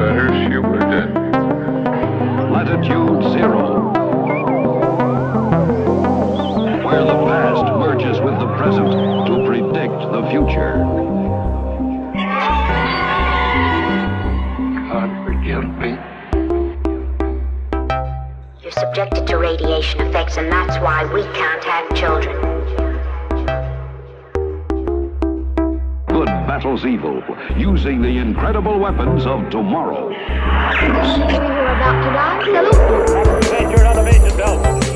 better she were dead. Latitude zero, where the past merges with the present to predict the future. God forgive me. You're subjected to radiation effects, and that's why we can't have children. Battles evil, using the incredible weapons of tomorrow. You think you're about to die, Philip? Concentrate your elevation belt.